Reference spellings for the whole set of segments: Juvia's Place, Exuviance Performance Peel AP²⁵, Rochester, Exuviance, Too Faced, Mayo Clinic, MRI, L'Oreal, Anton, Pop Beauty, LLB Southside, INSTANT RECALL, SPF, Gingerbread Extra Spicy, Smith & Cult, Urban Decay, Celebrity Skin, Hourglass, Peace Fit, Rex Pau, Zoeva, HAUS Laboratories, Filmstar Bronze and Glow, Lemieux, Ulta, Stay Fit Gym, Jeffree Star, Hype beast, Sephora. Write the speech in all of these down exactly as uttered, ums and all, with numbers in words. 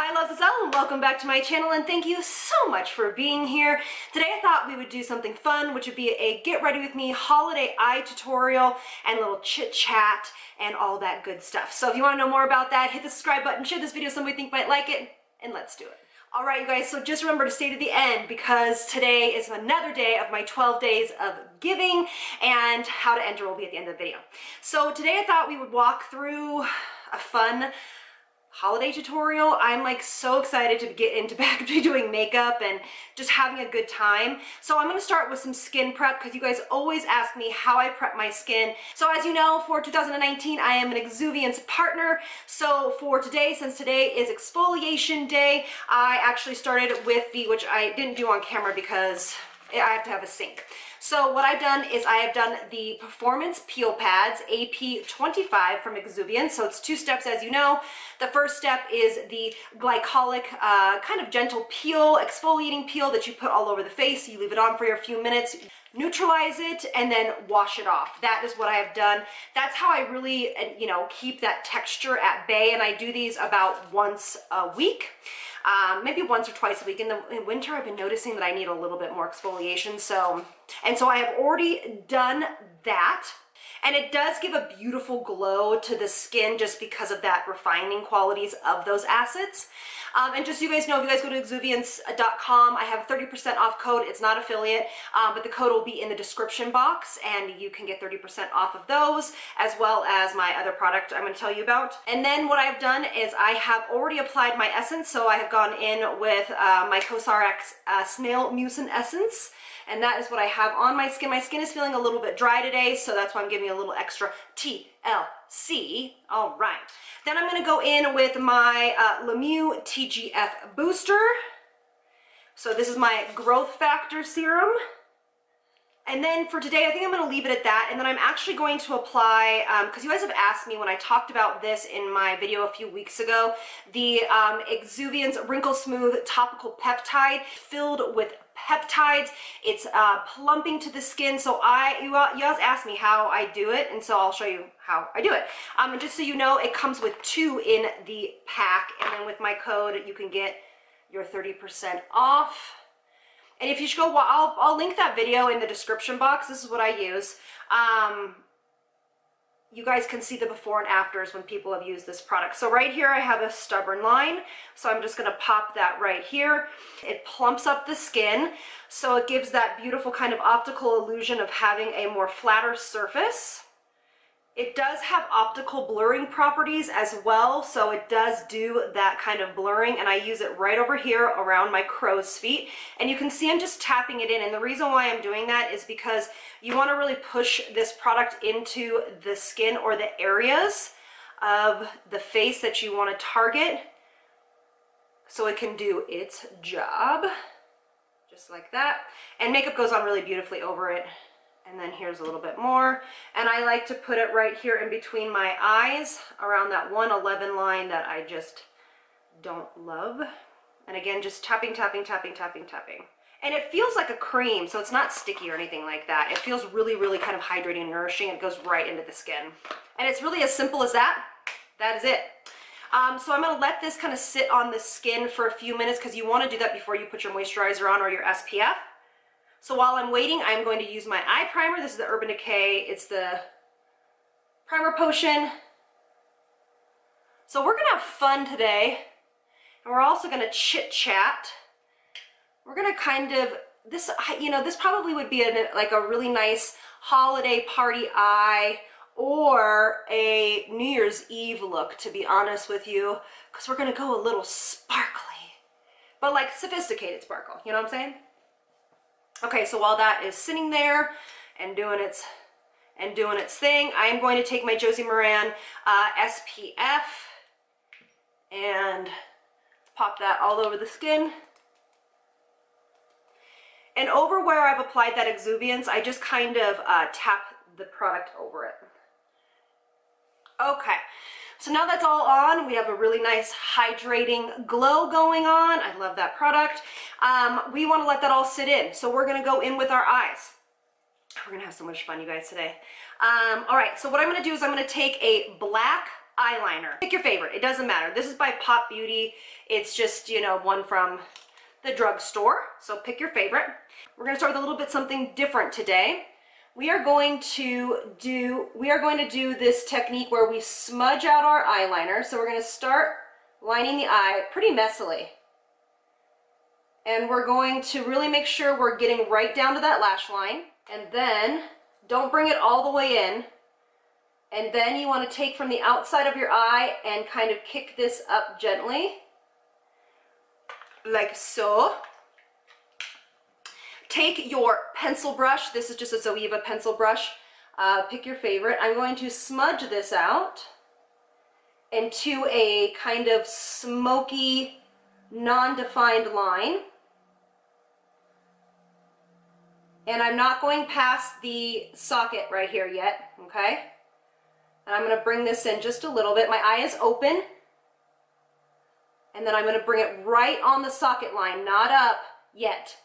Hi, Lozazelle, and welcome back to my channel, and thank you so much for being here. Today I thought we would do something fun, which would be a get ready with me holiday eye tutorial and little chit chat and all that good stuff. So if you want to know more about that, hit the subscribe button, share this video, somebody you think might like it, and let's do it. All right, you guys, so just remember to stay to the end because today is another day of my twelve days of giving, and how to enter will be at the end of the video. So today I thought we would walk through a fun holiday tutorial. I'm like so excited to get into back to doing makeup and just having a good time. So I'm going to start with some skin prep because you guys always ask me how I prep my skin. So as you know, for two thousand nineteen, I am an Exuviance partner. So for today, since today is exfoliation day, I actually started with the, which I didn't do on camera because I have to have a sink. So what I've done is I have done the Performance Peel Pads A P twenty-five from Exuviance. So it's two steps, as you know. The first step is the glycolic, uh, kind of gentle peel, exfoliating peel that you put all over the face. You leave it on for a few minutes, neutralize it, and then wash it off. That is what I have done. That's how I really, you know, keep that texture at bay. And I do these about once a week, um, maybe once or twice a week. In the in winter, I've been noticing that I need a little bit more exfoliation. So, and so I have already done that. And it does give a beautiful glow to the skin just because of that refining qualities of those acids. Um, and just so you guys know, if you guys go to exuviance dot com, I have thirty percent off code. It's not affiliate, um, but the code will be in the description box and you can get thirty percent off of those, as well as my other product I'm going to tell you about. And then what I've done is I have already applied my essence. So I have gone in with uh, my COSRX uh, Snail Mucin Essence. And that is what I have on my skin. My skin is feeling a little bit dry today, so that's why I'm giving you a little extra T L C. All right. Then I'm going to go in with my uh, Lemieux T G F Booster. So this is my Growth Factor Serum. And then for today, I think I'm going to leave it at that. And then I'm actually going to apply, because um, you guys have asked me when I talked about this in my video a few weeks ago, the um, Exuviance Wrinkle Smooth Topical Peptide filled with peptides. It's uh, plumping to the skin. So I, you guys asked me how I do it, and so I'll show you how I do it. Um, and just so you know, it comes with two in the pack. And then with my code, you can get your thirty percent off. And if you should go, I'll, I'll link that video in the description box. This is what I use. Um, you guys can see the before and afters when people have used this product. So right here, I have a stubborn line. So I'm just going to pop that right here. It plumps up the skin. So it gives that beautiful kind of optical illusion of having a more flatter surface. It does have optical blurring properties as well, so it does do that kind of blurring, and I use it right over here around my crow's feet. And you can see I'm just tapping it in, and the reason why I'm doing that is because you want to really push this product into the skin or the areas of the face that you want to target so it can do its job, just like that. And makeup goes on really beautifully over it. And then here's a little bit more. And I like to put it right here in between my eyes, around that one eleven line that I just don't love. And again, just tapping, tapping, tapping, tapping, tapping. And it feels like a cream, so it's not sticky or anything like that. It feels really, really kind of hydrating and nourishing. It goes right into the skin. And it's really as simple as that. That is it. Um, so I'm going to let this kind of sit on the skin for a few minutes because you want to do that before you put your moisturizer on or your S P F. So while I'm waiting, I'm going to use my eye primer. This is the Urban Decay. It's the Primer Potion. So we're going to have fun today. And we're also going to chit chat. We're going to kind of, this, you know, this probably would be a, like a really nice holiday party eye or a New Year's Eve look, to be honest with you, because we're going to go a little sparkly, but like sophisticated sparkle. You know what I'm saying? Okay, so while that is sitting there and doing its and doing its thing, I am going to take my Josie Moran uh, S P F and pop that all over the skin. And over where I've applied that Exuviance, I just kind of uh, tap the product over it. Okay, so now that's all on, we have a really nice hydrating glow going on. I love that product. Um, we want to let that all sit in, so we're going to go in with our eyes. We're going to have so much fun, you guys, today. Um, all right, so what I'm going to do is I'm going to take a black eyeliner. Pick your favorite, it doesn't matter. This is by Pop Beauty. It's just, you know, one from the drugstore, so pick your favorite. We're gonna start with a little bit something different today. We are going to do, we are going to do this technique where we smudge out our eyeliner. So we're gonna start lining the eye pretty messily. And we're going to really make sure we're getting right down to that lash line. And then don't bring it all the way in. And then you want to take from the outside of your eye and kind of kick this up gently, like so. Take your pencil brush, this is just a Zoeva pencil brush, uh, pick your favorite. I'm going to smudge this out into a kind of smoky, non-defined line. And I'm not going past the socket right here yet, okay? And I'm gonna bring this in just a little bit. My eye is open. And then I'm gonna bring it right on the socket line, not up yet.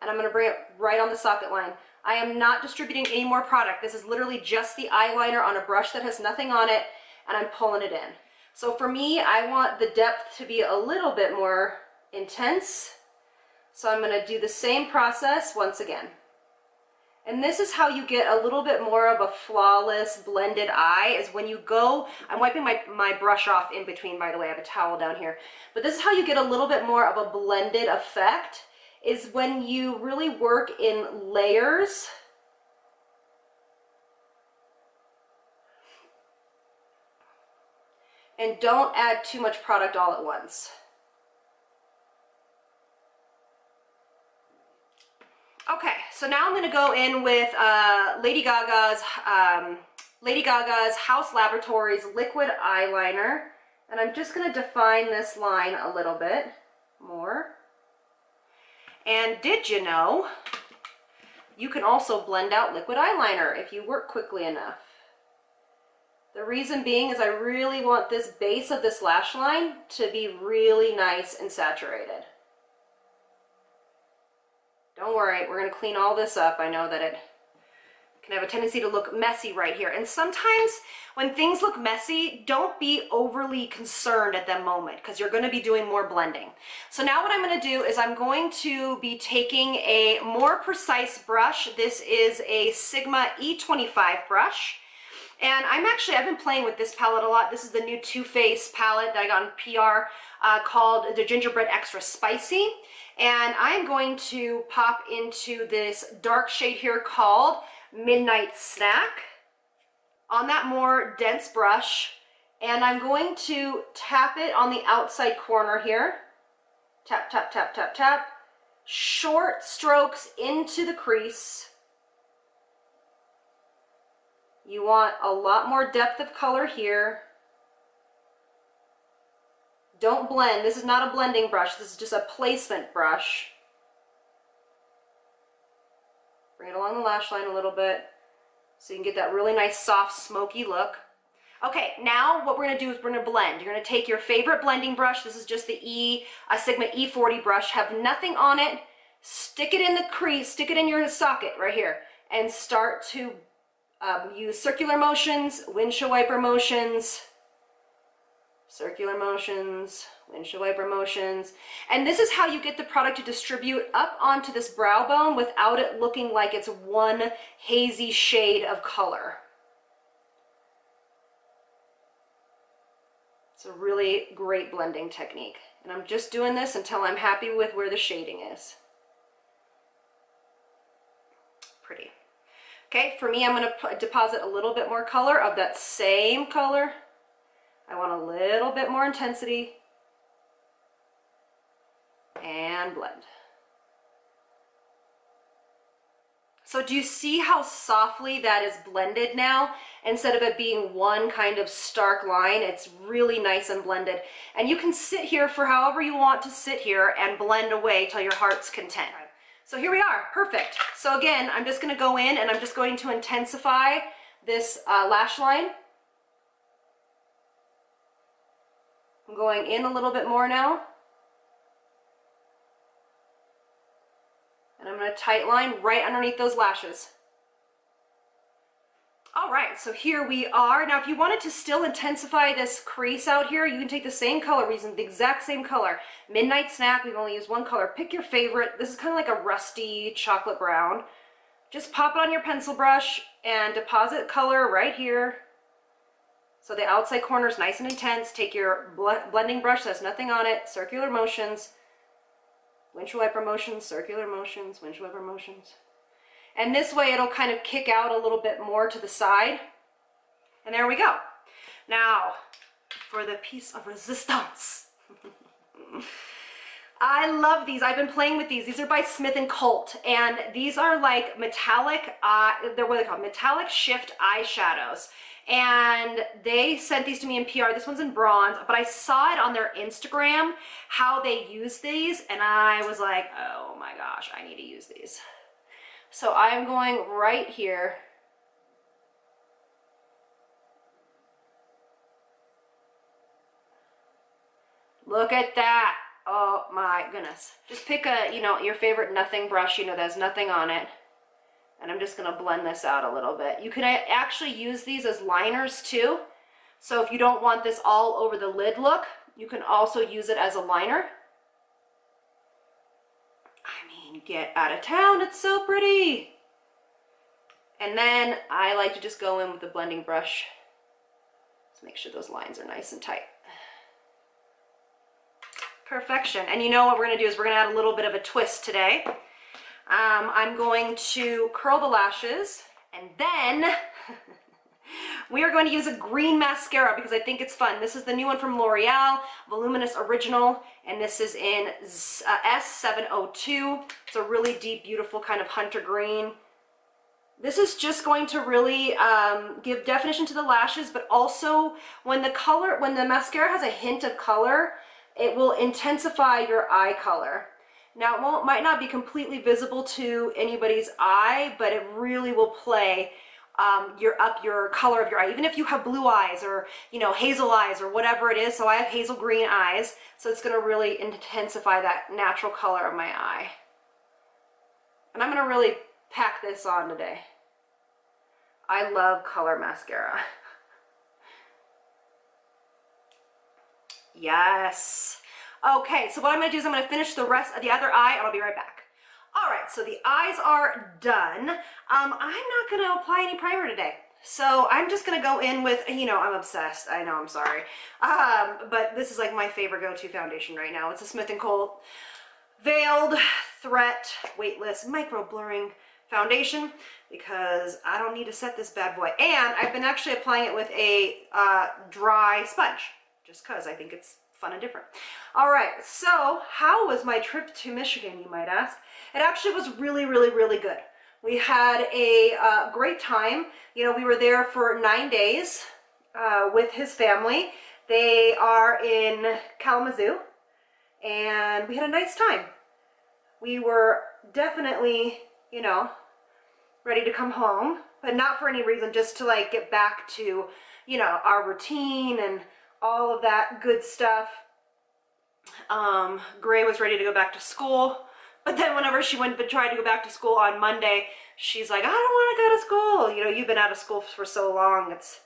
And I'm gonna bring it right on the socket line. I am not distributing any more product. This is literally just the eyeliner on a brush that has nothing on it, and I'm pulling it in. So for me, I want the depth to be a little bit more intense. So I'm gonna do the same process once again. And this is how you get a little bit more of a flawless, blended eye, is when you go, I'm wiping my, my brush off in between, by the way, I have a towel down here. But this is how you get a little bit more of a blended effect, is when you really work in layers. And don't add too much product all at once. Okay, so now I'm gonna go in with uh, Lady Gaga's, um, Lady Gaga's HAUS Laboratories Liquid Eyeliner. And I'm just gonna define this line a little bit more. And did you know, you can also blend out liquid eyeliner if you work quickly enough. The reason being is I really want this base of this lash line to be really nice and saturated. Don't worry, we're gonna clean all this up. I know that it can have a tendency to look messy right here. And sometimes when things look messy, don't be overly concerned at that moment, because you're gonna be doing more blending. So now what I'm gonna do is I'm going to be taking a more precise brush. This is a Sigma E twenty-five brush. And I'm actually, I've been playing with this palette a lot. This is the new Too Faced palette that I got in P R uh, called the Gingerbread Extra Spicy. And I'm going to pop into this dark shade here called Midnight Snack on that more dense brush, and I'm going to tap it on the outside corner here. Tap, tap, tap, tap, tap. Short strokes into the crease. You want a lot more depth of color here. Don't blend. This is not a blending brush. This is just a placement brush. Bring it along the lash line a little bit so you can get that really nice soft smoky look. Okay, now what we're going to do is we're going to blend. You're going to take your favorite blending brush. This is just the E, a Sigma E forty brush. Have nothing on it. Stick it in the crease, stick it in your socket right here, and start to um, use circular motions, windshield wiper motions, circular motions, windshield wiper motions. And this is how you get the product to distribute up onto this brow bone without it looking like it's one hazy shade of color. It's a really great blending technique. And I'm just doing this until I'm happy with where the shading is. Pretty. Okay, for me, I'm gonna deposit a little bit more color of that same color. I want a little bit more intensity, and blend. So do you see how softly that is blended now? Instead of it being one kind of stark line, it's really nice and blended. And you can sit here for however you want to sit here and blend away till your heart's content. So here we are, perfect. So again, I'm just gonna go in and I'm just going to intensify this uh, lash line. I'm going in a little bit more now. And I'm going to tight line right underneath those lashes. All right, so here we are. Now, if you wanted to still intensify this crease out here, you can take the same color reason, the exact same color. Midnight Snack, we've only used one color. Pick your favorite. This is kind of like a rusty chocolate brown. Just pop it on your pencil brush and deposit color right here. So the outside corner is nice and intense. Take your bl blending brush that has nothing on it, circular motions, windshield wiper motions, circular motions, windshield wiper motions. And this way it'll kind of kick out a little bit more to the side. And there we go. Now, for the piece of resistance. I love these. I've been playing with these. These are by Smith and Colt. And these are like metallic, uh, they're what they call metallic shift eyeshadows. And they sent these to me in P R. This one's in bronze, but I saw it on their Instagram, how they use these. And I was like, oh my gosh, I need to use these. So I'm going right here. Look at that. Oh my goodness. Just pick a, you know, your favorite nothing brush, you know, there's nothing on it. And I'm just gonna blend this out a little bit. You can actually use these as liners too. So if you don't want this all over the lid look, you can also use it as a liner. Get out of town, it's so pretty. And then I like to just go in with the blending brush to make sure those lines are nice and tight. Perfection. And you know what we're gonna do is we're gonna add a little bit of a twist today. um, I'm going to curl the lashes, and then we are going to use a green mascara because I think it's fun. This is the new one from L'Oreal, Voluminous Original, and this is in S seven oh two. It's a really deep, beautiful kind of hunter green. This is just going to really um, give definition to the lashes, but also when the color, when the mascara has a hint of color, it will intensify your eye color. Now, it won't, might not be completely visible to anybody's eye, but it really will play Um, you're up your color of your eye, even if you have blue eyes or, you know, hazel eyes or whatever it is. So I have hazel green eyes, so it's going to really intensify that natural color of my eye. And I'm going to really pack this on today. I love color mascara. Yes. Okay, so what I'm going to do is I'm going to finish the rest of the other eye and I'll be right back. All right, so the eyes are done. Um, I'm not gonna apply any primer today. So I'm just gonna go in with, you know, I'm obsessed. I know, I'm sorry. Um, but this is like my favorite go-to foundation right now. It's a Smith and Colt Veiled Threat Weightless Micro Blurring Foundation because I don't need to set this bad boy. And I've been actually applying it with a uh, dry sponge just cause I think it's fun and different. All right, so how was my trip to Michigan, you might ask? It actually was really, really, really good. We had a uh, great time. You know, we were there for nine days uh, with his family. They are in Kalamazoo, and we had a nice time. We were definitely, you know, ready to come home, but not for any reason, just to like get back to, you know, our routine and all of that good stuff. Um, Gray was ready to go back to school, but then whenever she went but tried to go back to school on Monday, she's like, I don't want to go to school. You know, you've been out of school for so long. It's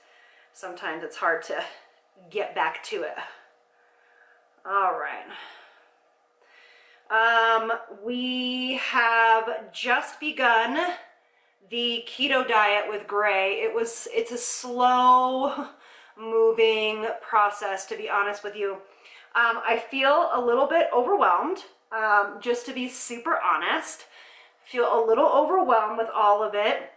sometimes it's hard to get back to it. All right. Um, we have just begun the keto diet with Gray. It was, it's a slow moving process, to be honest with you. um, I feel a little bit overwhelmed, um, just to be super honest. I feel a little overwhelmed with all of it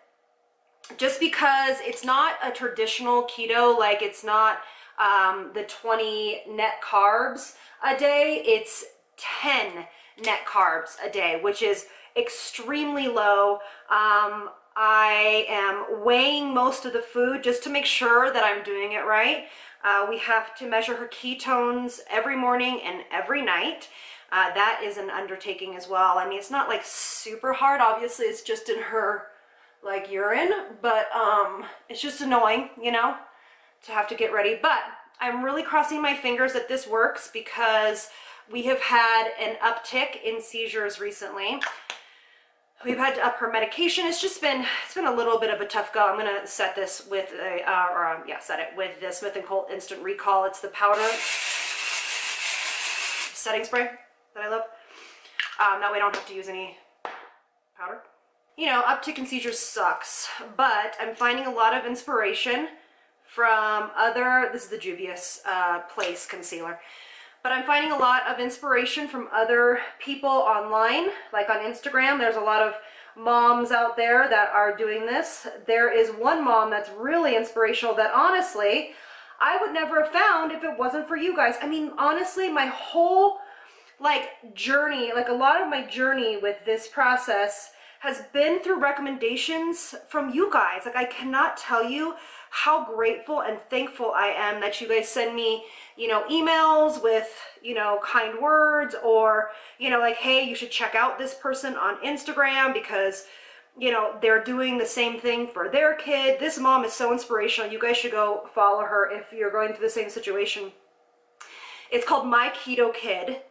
just because it's not a traditional keto. Like, it's not um, the twenty net carbs a day, it's ten net carbs a day, which is extremely low. um, I am weighing most of the food just to make sure that I'm doing it right. Uh, we have to measure her ketones every morning and every night. Uh, that is an undertaking as well. I mean, it's not like super hard. Obviously, it's just in her like urine, but um, it's just annoying, you know, to have to get ready. But I'm really crossing my fingers that this works because we have had an uptick in seizures recently. We've had to up her medication. It's just been, it's been a little bit of a tough go. I'm gonna set this with a, uh, or um, yeah, set it with the Smith and Colt Instant Recall. It's the powder setting spray that I love. Um, that way I don't have to use any powder. You know, uptick in seizures sucks, but I'm finding a lot of inspiration from other, this is the Juvia's uh, Place concealer. But I'm finding a lot of inspiration from other people online, like on Instagram. There's a lot of moms out there that are doing this. There is one mom that's really inspirational that honestly, I would never have found if it wasn't for you guys. I mean, honestly, my whole like journey, like a lot of my journey with this process has been through recommendations from you guys. Like I cannot tell you how grateful and thankful I am that you guys send me, you know, emails with, you know, kind words or, you know, like, hey, you should check out this person on Instagram because, you know, they're doing the same thing for their kid. This mom is so inspirational. You guys should go follow her if you're going through the same situation. It's called My Keto Kid.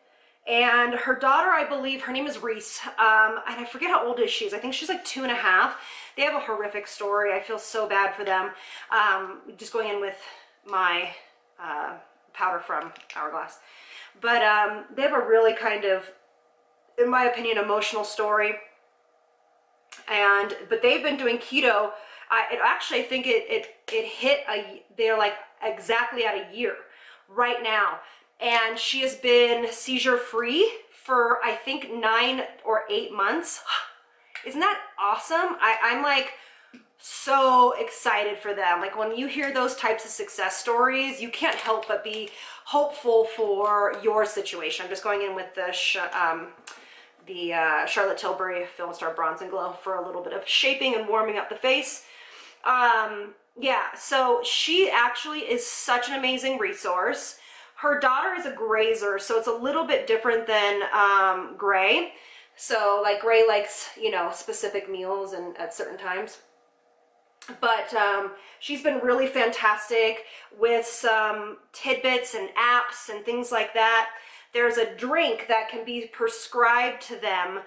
And her daughter, I believe, her name is Reese, um, and I forget how old is she is. I think she's like two and a half. They have a horrific story. I feel so bad for them. Um, just going in with my uh, powder from Hourglass. But um, they have a really kind of, in my opinion, emotional story. And but they've been doing keto. I it actually I think it, it, it hit, a, they're like exactly at a year right now. And she has been seizure-free for, I think, nine or eight months. Isn't that awesome? I, I'm, like, so excited for them. Like, when you hear those types of success stories, you can't help but be hopeful for your situation. I'm just going in with the, um, the uh, Charlotte Tilbury Filmstar Bronze and Glow for a little bit of shaping and warming up the face. Um, yeah, so she actually is such an amazing resource. Her daughter is a grazer, so it's a little bit different than um, Gray. So, like, Gray likes, you know, specific meals and at certain times. But um, she's been really fantastic with some tidbits and apps and things like that. There's a drink that can be prescribed to them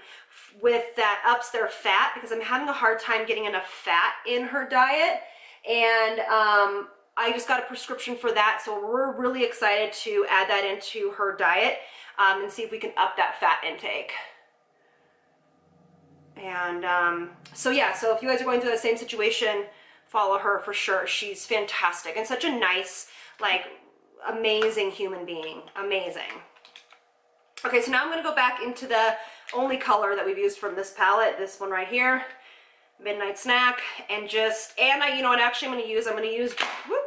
with that ups their fat, because I'm having a hard time getting enough fat in her diet. And um, I just got a prescription for that, so we're really excited to add that into her diet um, and see if we can up that fat intake. And um, so yeah, so if you guys are going through the same situation, follow her for sure. She's fantastic and such a nice, like, amazing human being. Amazing. Okay, so now I'm going to go back into the only color that we've used from this palette, this one right here, Midnight Snack, and just, and I, you know what, actually I'm going to use, I'm going to use, whoop,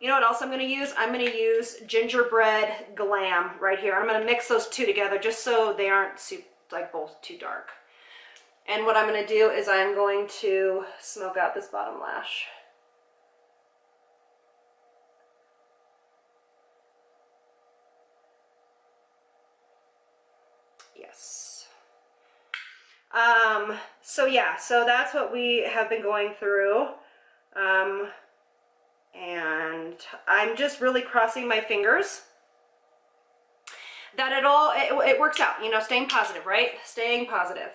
you know what else I'm going to use? I'm going to use Gingerbread Glam right here. I'm going to mix those two together just so they aren't super, like, both too dark. And what I'm going to do is I'm going to smoke out this bottom lash. Yes. Um, so yeah, so that's what we have been going through. Um, and I'm just really crossing my fingers that it all, it, it works out, you know, staying positive, right? Staying positive.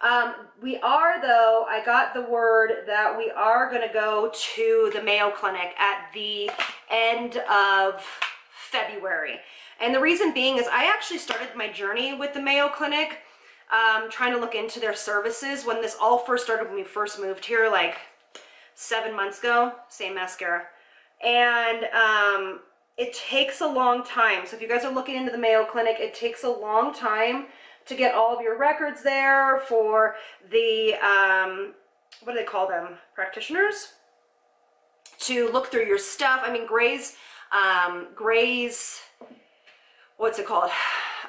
Um, we are though, I got the word that we are going to go to the Mayo Clinic at the end of February. And the reason being is I actually started my journey with the Mayo Clinic, um, trying to look into their services when this all first started, when we first moved here, like seven months ago, same mascara. And, um, it takes a long time. So if you guys are looking into the Mayo Clinic, it takes a long time to get all of your records there for the, um, what do they call them? Practitioners to look through your stuff. I mean, Gray's, um, Gray's, what's it called?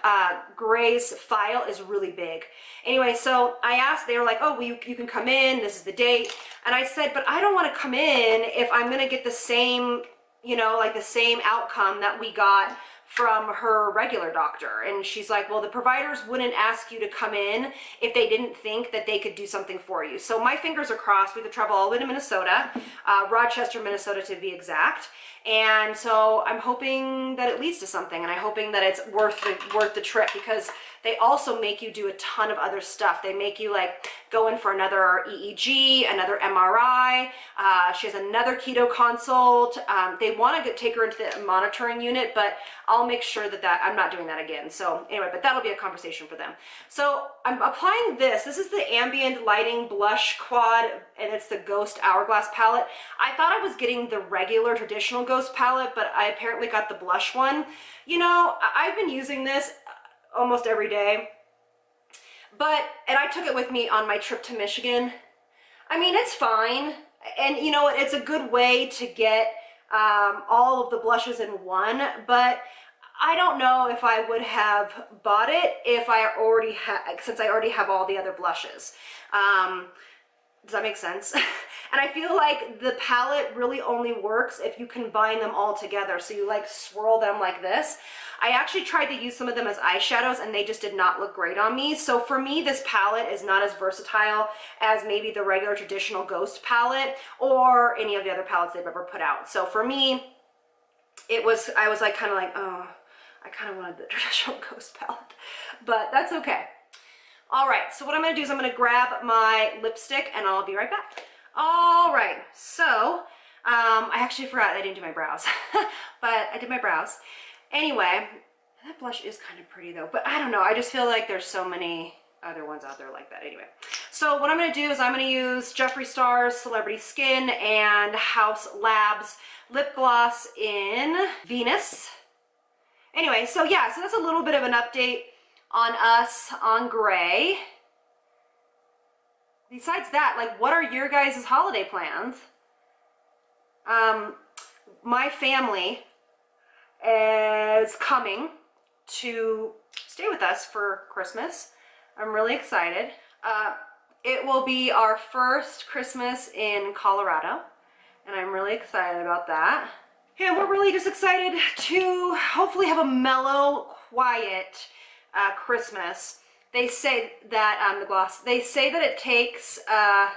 Uh, Gray's file is really big. Anyway, so I asked, they were like, oh, well, you, you can come in, this is the date. And I said, but I don't want to come in if I'm going to get the same, you know, like the same outcome that we got from her regular doctor. And she's like, well, the providers wouldn't ask you to come in if they didn't think that they could do something for you. So my fingers are crossed. We could travel all the way to Minnesota, uh, Rochester, Minnesota to be exact. And so I'm hoping that it leads to something, and I'm hoping that it's worth the, worth the trip, because they also make you do a ton of other stuff. They make you like go in for another E E G, another M R I. Uh, she has another keto consult. Um, they want to take her into the monitoring unit, but I'll make sure that, that I'm not doing that again. So anyway, but that'll be a conversation for them. So I'm applying this. This is the Ambient Lighting Blush Quad, and it's the Ghost Hourglass palette. I thought I was getting the regular traditional Ghost palette, but I apparently got the blush one. You know, I've been using this almost every day, but and I took it with me on my trip to Michigan. I mean, it's fine, and you know, it's a good way to get um, all of the blushes in one, but I don't know if I would have bought it if I already had, since I already have all the other blushes. Um, does that make sense? And I feel like the palette really only works if you combine them all together, so you like swirl them like this. I actually tried to use some of them as eyeshadows, and they just did not look great on me. So for me, this palette is not as versatile as maybe the regular traditional Ghost palette or any of the other palettes they've ever put out. So for me, it was, I was like kind of like, oh, I kind of wanted the traditional Ghost palette, but that's okay. All right, so what I'm going to do is I'm going to grab my lipstick, and I'll be right back. All right, so um, I actually forgot I didn't do my brows, but I did my brows. Anyway, that blush is kind of pretty though, but I don't know. I just feel like there's so many other ones out there like that. Anyway, so what I'm going to do is I'm going to use Jeffree Star's Celebrity Skin and HAUS Labs lip gloss in Venus. Anyway, so yeah, so that's a little bit of an update on us on Gray. Besides that, like, what are your guys' holiday plans? Um, my family is coming to stay with us for Christmas. I'm really excited. Uh, it will be our first Christmas in Colorado, and I'm really excited about that. And we're really just excited to hopefully have a mellow, quiet uh, Christmas. They say that um, the gloss, they say that it takes uh,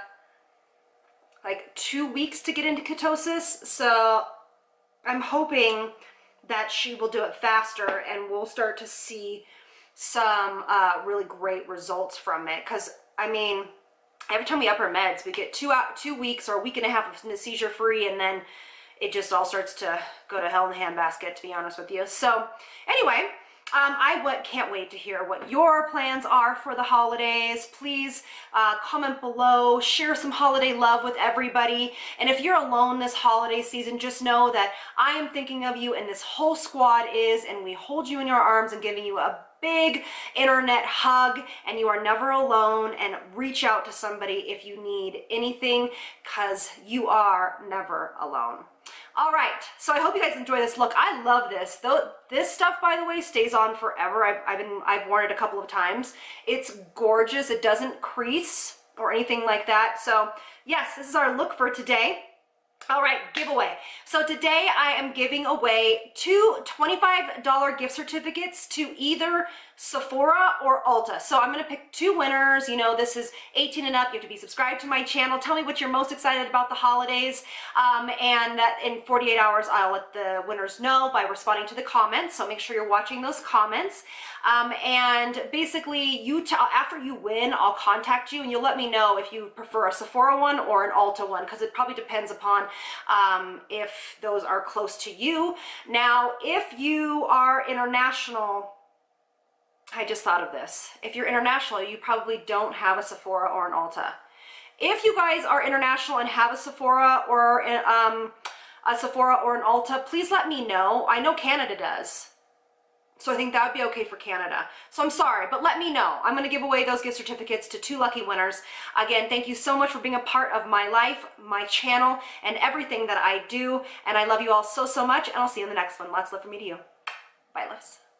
like two weeks to get into ketosis, so I'm hoping that she will do it faster, and we'll start to see some uh, really great results from it. Because, I mean, every time we up our meds, we get two out, two weeks or a week and a half of seizure-free, and then it just all starts to go to hell in a handbasket, to be honest with you. So, anyway, um, I w can't wait to hear what your plans are for the holidays. Please uh, comment below, share some holiday love with everybody. And if you're alone this holiday season, just know that I am thinking of you, and this whole squad is, and we hold you in our arms and giving you a big internet hug, and you are never alone. And reach out to somebody if you need anything, because you are never alone. All right, so I hope you guys enjoy this look. I love this. Though this stuff, by the way, stays on forever. I've, I've been I've worn it a couple of times. It's gorgeous. It doesn't crease or anything like that. So yes, this is our look for today. All right, giveaway. So today I am giving away two twenty-five dollar gift certificates to either Sephora or Ulta. So I'm going to pick two winners. You know, this is eighteen and up. You have to be subscribed to my channel. Tell me what you're most excited about the holidays. Um, and uh, in forty-eight hours, I'll let the winners know by responding to the comments. So make sure you're watching those comments. Um, and basically, you t after you win, I'll contact you, and you'll let me know if you prefer a Sephora one or an Ulta one, because it probably depends upon um if those are close to you. Now, if you are international, I just thought of this, if you're international, you probably don't have a Sephora or an Ulta. If you guys are international and have a Sephora or um a Sephora or an Ulta, please let me know. I know Canada does, so I think that would be okay for Canada. So I'm sorry, but let me know. I'm going to give away those gift certificates to two lucky winners. Again, thank you so much for being a part of my life, my channel, and everything that I do. And I love you all so, so much. And I'll see you in the next one. Lots of love from me to you. Bye, loves.